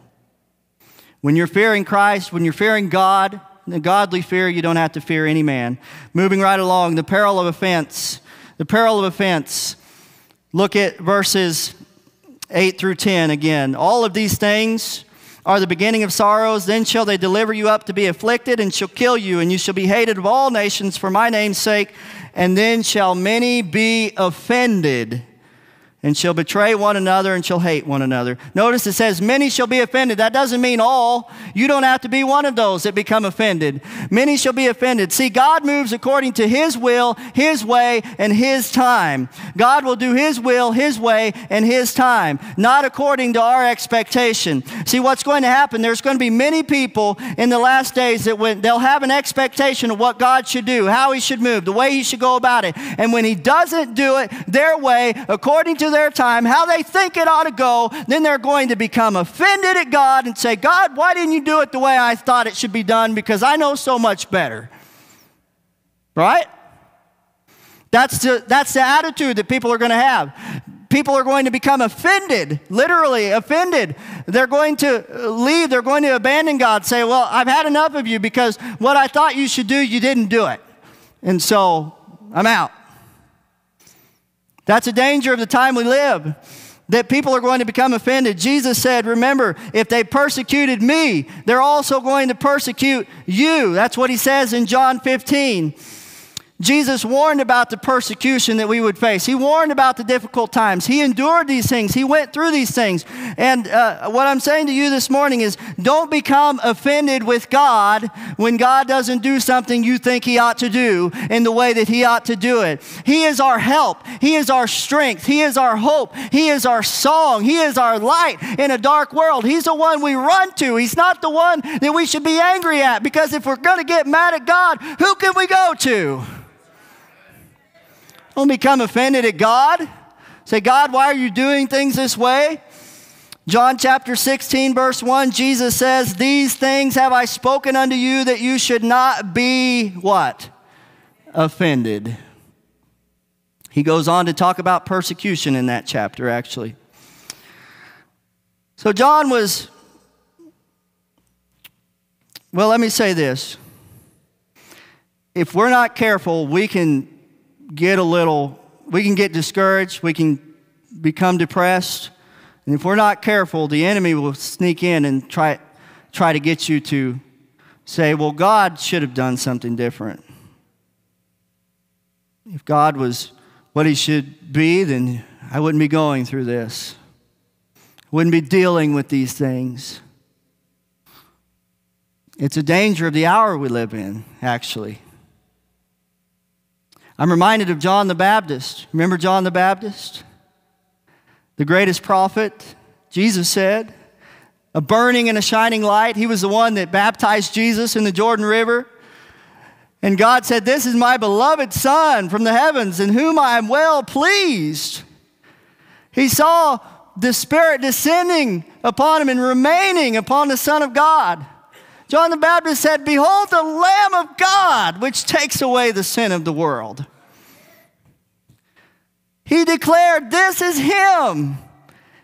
When you're fearing Christ, when you're fearing God, the godly fear, you don't have to fear any man. Moving right along, the peril of offense. The peril of offense. Look at verses eight through ten again. All of these things are the beginning of sorrows. Then shall they deliver you up to be afflicted, and shall kill you, and you shall be hated of all nations for my name's sake. And then shall many be offended, and shall betray one another, and shall hate one another. Notice it says, many shall be offended. That doesn't mean all. You don't have to be one of those that become offended. Many shall be offended. See, God moves according to his will, his way, and his time. God will do his will, his way, and his time, not according to our expectation. See, what's going to happen, there's going to be many people in the last days that when they'll have an expectation of what God should do, how he should move, the way he should go about it. And when he doesn't do it their way, according to their time, how they think it ought to go, then they're going to become offended at God and say, God, why didn't you do it the way I thought it should be done? Because I know so much better. Right? That's the, that's the attitude that people are going to have. People are going to become offended, literally offended. They're going to leave. They're going to abandon God, say, well, I've had enough of you because what I thought you should do, you didn't do it. And so I'm out. That's a danger of the time we live, that people are going to become offended. Jesus said, remember, if they persecuted me, they're also going to persecute you. That's what he says in John fifteen. Jesus warned about the persecution that we would face. He warned about the difficult times. He endured these things. He went through these things. And uh, what I'm saying to you this morning is, don't become offended with God when God doesn't do something you think he ought to do in the way that he ought to do it. He is our help. He is our strength. He is our hope. He is our song. He is our light in a dark world. He's the one we run to. He's not the one that we should be angry at, because if we're going to get mad at God, who can we go to? Don't become offended at God. Say, God, why are you doing things this way? John chapter sixteen, verse one, Jesus says, these things have I spoken unto you, that you should not be, what? Offended. He goes on to talk about persecution in that chapter, actually. So John was, well, let me say this. If we're not careful, we can get a little, we can get discouraged, we can become depressed, and if we're not careful, the enemy will sneak in and try, try to get you to say, well, God should have done something different. If God was what he should be, then I wouldn't be going through this. I wouldn't be dealing with these things. It's a danger of the hour we live in, actually. I'm reminded of John the Baptist. Remember John the Baptist? The greatest prophet, Jesus said. A burning and a shining light. He was the one that baptized Jesus in the Jordan River. And God said, "This is my beloved Son from the heavens, in whom I am well pleased." He saw the Spirit descending upon him and remaining upon the Son of God. John the Baptist said, "Behold the Lamb of God, which takes away the sin of the world." He declared, "This is him."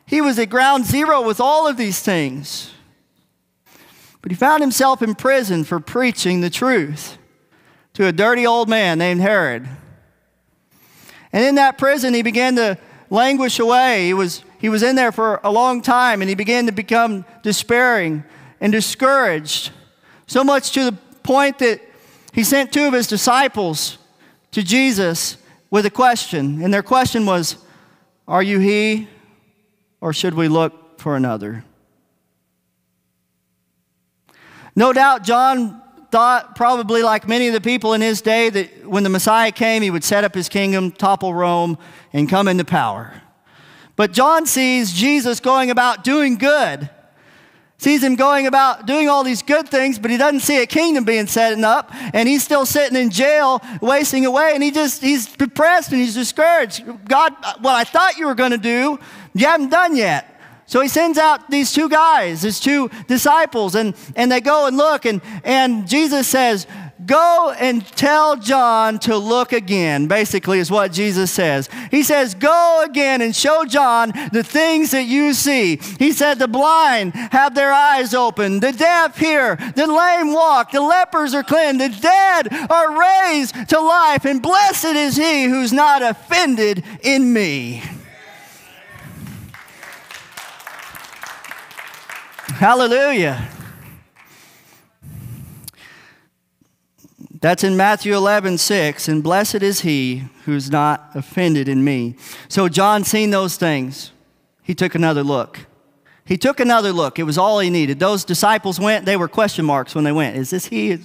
He was at ground zero with all of these things. But he found himself in prison for preaching the truth to a dirty old man named Herod. And in that prison, he began to languish away. He was, he was in there for a long time, and he began to become despairing and discouraged, so much to the point that he sent two of his disciples to Jesus with a question. And their question was, "Are you he, or should we look for another?" No doubt John thought, probably like many of the people in his day, that when the Messiah came, he would set up his kingdom, topple Rome, and come into power. But John sees Jesus going about doing good, sees him going about doing all these good things, but he doesn't see a kingdom being set up, and he's still sitting in jail, wasting away, and he just, he's depressed and he's discouraged. "God, what I thought you were going to do, you haven't done yet." So he sends out these two guys, his two disciples, and, and they go and look, and, and Jesus says, "Go and tell John to look again," basically is what Jesus says. He says, "Go again and show John the things that you see." He said, "The blind have their eyes open, the deaf hear, the lame walk, the lepers are cleansed, the dead are raised to life, and blessed is he who's not offended in me." Hallelujah. That's in Matthew eleven, six, "And blessed is he who's not offended in me." So John seen those things. He took another look. He took another look. It was all he needed. Those disciples went, they were question marks when they went. "Is this he?"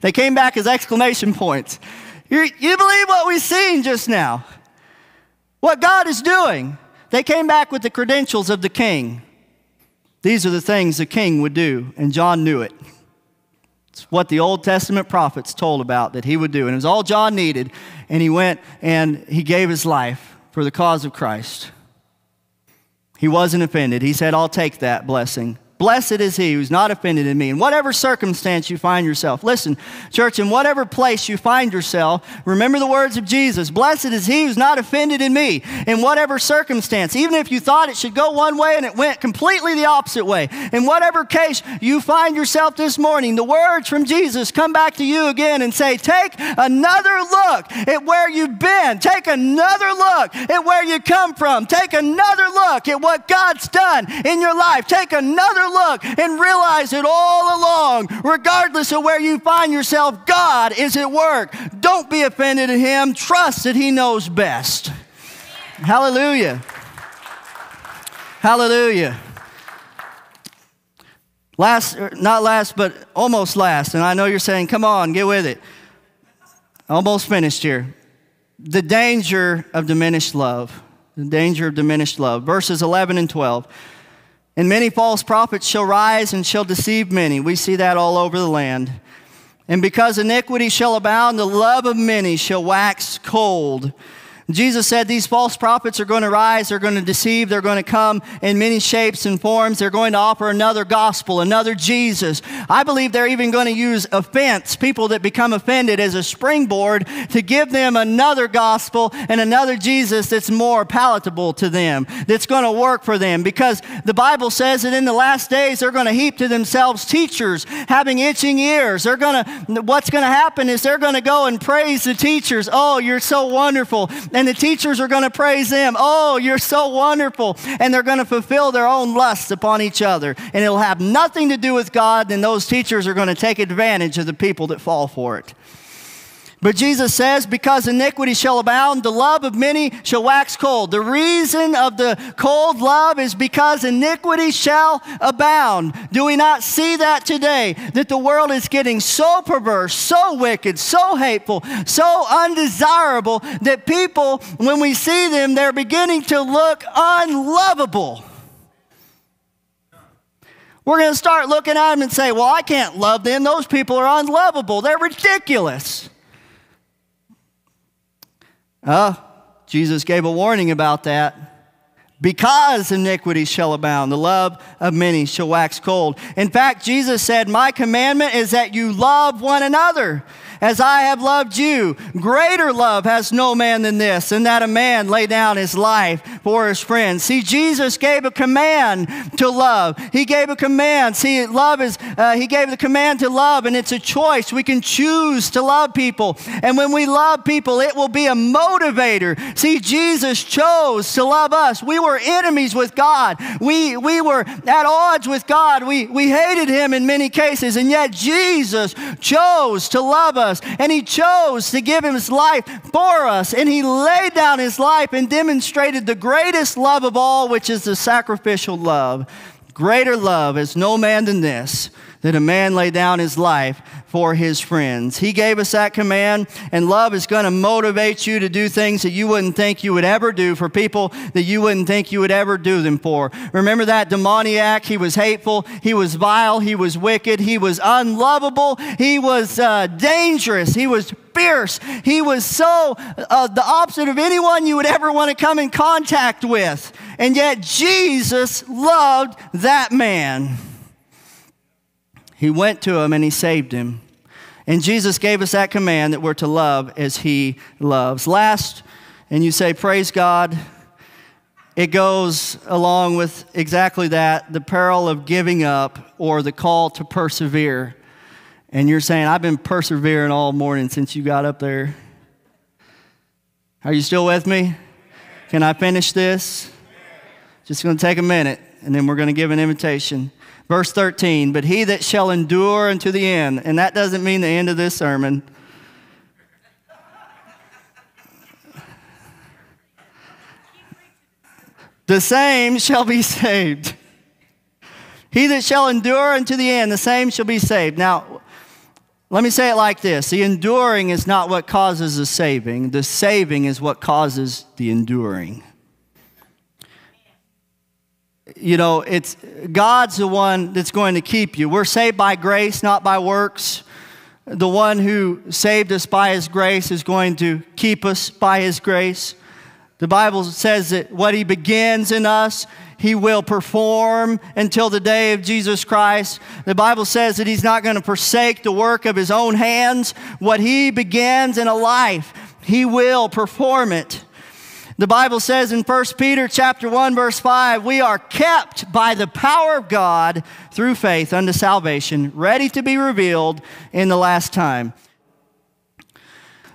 They came back as exclamation points. You, you believe what we've seen just now? What God is doing? They came back with the credentials of the king. These are the things the king would do, and John knew it. It's what the Old Testament prophets told about that he would do. And it was all John needed. And he went and he gave his life for the cause of Christ. He wasn't offended. He said, "I'll take that blessing. Blessed is he who's not offended in me." In whatever circumstance you find yourself, listen, church, in whatever place you find yourself, remember the words of Jesus. "Blessed is he who's not offended in me." In whatever circumstance, even if you thought it should go one way and it went completely the opposite way, in whatever case you find yourself this morning, the words from Jesus come back to you again and say, take another look at where you've been. Take another look at where you come from. Take another look at what God's done in your life. Take another look and realize it all along, regardless of where you find yourself, God is at work. Don't be offended at him. Trust that he knows best. Hallelujah. Hallelujah. Last, not last, but almost last, and I know you're saying, come on, get with it. Almost finished here. The danger of diminished love. The danger of diminished love. Verses eleven and twelve. "And many false prophets shall rise and shall deceive many." We see that all over the land. "And because iniquity shall abound, the love of many shall wax cold." Jesus said these false prophets are going to rise, they're going to deceive, they're going to come in many shapes and forms. They're going to offer another gospel, another Jesus. I believe they're even going to use offense, people that become offended, as a springboard to give them another gospel and another Jesus that's more palatable to them, that's going to work for them. Because the Bible says that in the last days, they're going to heap to themselves teachers having itching ears. They're going to, what's going to happen is they're going to go and praise the teachers. "Oh, you're so wonderful." And the teachers are going to praise them. "Oh, you're so wonderful." And they're going to fulfill their own lusts upon each other. And it'll have nothing to do with God. And those teachers are going to take advantage of the people that fall for it. But Jesus says, because iniquity shall abound, the love of many shall wax cold. The reason of the cold love is because iniquity shall abound. Do we not see that today? That the world is getting so perverse, so wicked, so hateful, so undesirable that people, when we see them, they're beginning to look unlovable. We're going to start looking at them and say, well, I can't love them. Those people are unlovable. They're ridiculous. Oh, Jesus gave a warning about that. Because iniquity shall abound, the love of many shall wax cold. In fact, Jesus said, my commandment is that you love one another as I have loved you. Greater love has no man than this, and that a man lay down his life for his friends. See, Jesus gave a command to love. He gave a command. See, love is, uh, he gave the command to love, and it's a choice. We can choose to love people. And when we love people, it will be a motivator. See, Jesus chose to love us. We were We were enemies with God. We, we were at odds with God. We, we hated him in many cases, and yet Jesus chose to love us, and he chose to give his life for us, and he laid down his life and demonstrated the greatest love of all, which is the sacrificial love. Greater love is no man than this, that a man lay down his life for his friends. He gave us that command, and love is going to motivate you to do things that you wouldn't think you would ever do for people that you wouldn't think you would ever do them for. Remember that demoniac? He was hateful. He was vile. He was wicked. He was unlovable. He was uh, dangerous. He was fierce. He was so uh, the opposite of anyone you would ever want to come in contact with. And yet Jesus loved that man. He went to him and he saved him. And Jesus gave us that command that we're to love as he loves. Last, and you say, praise God, it goes along with exactly that, the peril of giving up or the call to persevere. And you're saying, I've been persevering all morning since you got up there. Are you still with me? Can I finish this? Just going to take a minute, and then we're going to give an invitation. Verse thirteen, but he that shall endure unto the end, and that doesn't mean the end of this sermon. The same shall be saved. He that shall endure unto the end, the same shall be saved. Now, let me say it like this. The enduring is not what causes the saving. The saving is what causes the enduring. You know, it's God's the one that's going to keep you. We're saved by grace, not by works. The one who saved us by his grace is going to keep us by his grace. The Bible says that what he begins in us, he will perform until the day of Jesus Christ. The Bible says that he's not going to forsake the work of his own hands. What he begins in a life, he will perform it. The Bible says in First Peter chapter one, verse five, we are kept by the power of God through faith unto salvation, ready to be revealed in the last time.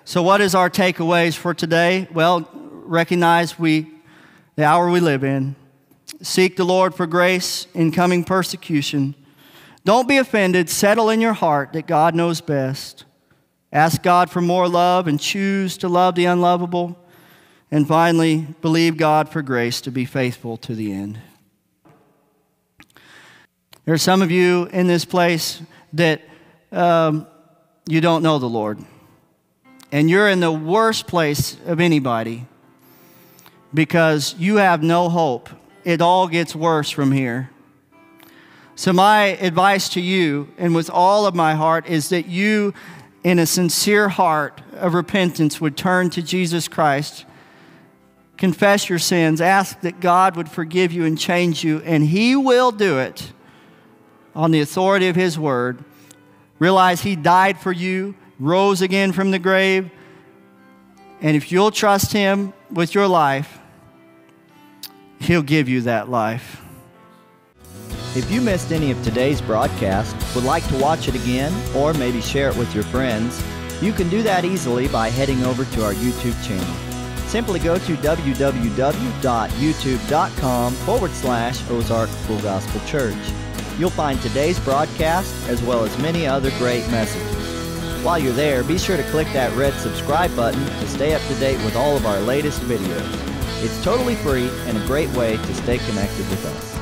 So what is our takeaways for today? Well, recognize we, the hour we live in. Seek the Lord for grace in coming persecution. Don't be offended. Settle in your heart that God knows best. Ask God for more love and choose to love the unlovable. And finally, believe God for grace to be faithful to the end. There are some of you in this place that um, you don't know the Lord. And you're in the worst place of anybody because you have no hope. It all gets worse from here. So my advice to you, and with all of my heart, is that you, in a sincere heart of repentance, would turn to Jesus Christ. Confess your sins. Ask that God would forgive you and change you, and he will do it on the authority of his word. Realize he died for you, rose again from the grave, and if you'll trust him with your life, he'll give you that life. If you missed any of today's broadcast, would like to watch it again, or maybe share it with your friends, you can do that easily by heading over to our YouTube channel. Simply go to www.youtube.com forward slash Ozark Full Gospel Church. You'll find today's broadcast as well as many other great messages. While you're there, be sure to click that red subscribe button to stay up to date with all of our latest videos. It's totally free and a great way to stay connected with us.